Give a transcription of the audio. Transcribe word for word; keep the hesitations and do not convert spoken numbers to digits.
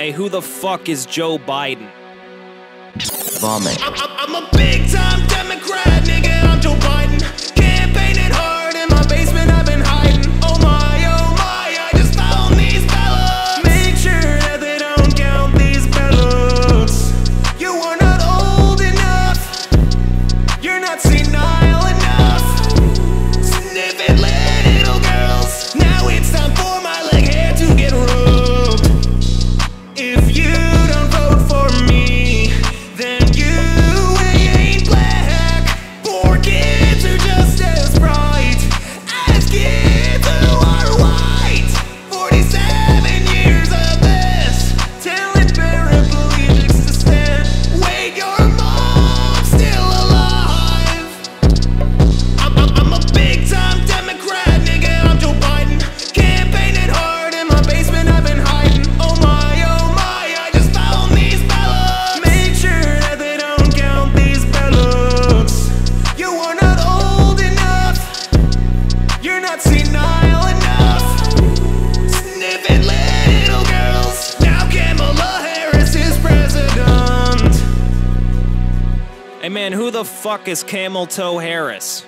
Hey, who the fuck is Joe Biden? Vomit. I'm, I'm, I'm a big time Democrat, nigga, I'm Joe Biden. Campaigning hard in my basement, I've been hiding. Oh my, oh my, I just found these ballots. Make sure that they don't count these ballots. You are not old enough, you're not senile enough. Sniff it, little girls, now it's time for my leg hair to get rubbed. If you don't vote for me, then you ain't black. Poor kids are just as bright as kids who are white. Forty-seven years of this, telling paraplegics to stand. Wait, your mom's still alive. I'm, I'm, I'm a big-time Democrat, nigga, I'm Joe Biden. Campaigning hard in my basement, I've been hiding. Oh my, oh my, I just found these ballots. Make sure that they don't count these ballots. You are not old enough, you're not senile enough. Sniffing little girls, now Kamala Harris is president. Hey man, who the fuck is Camel Toe Harris?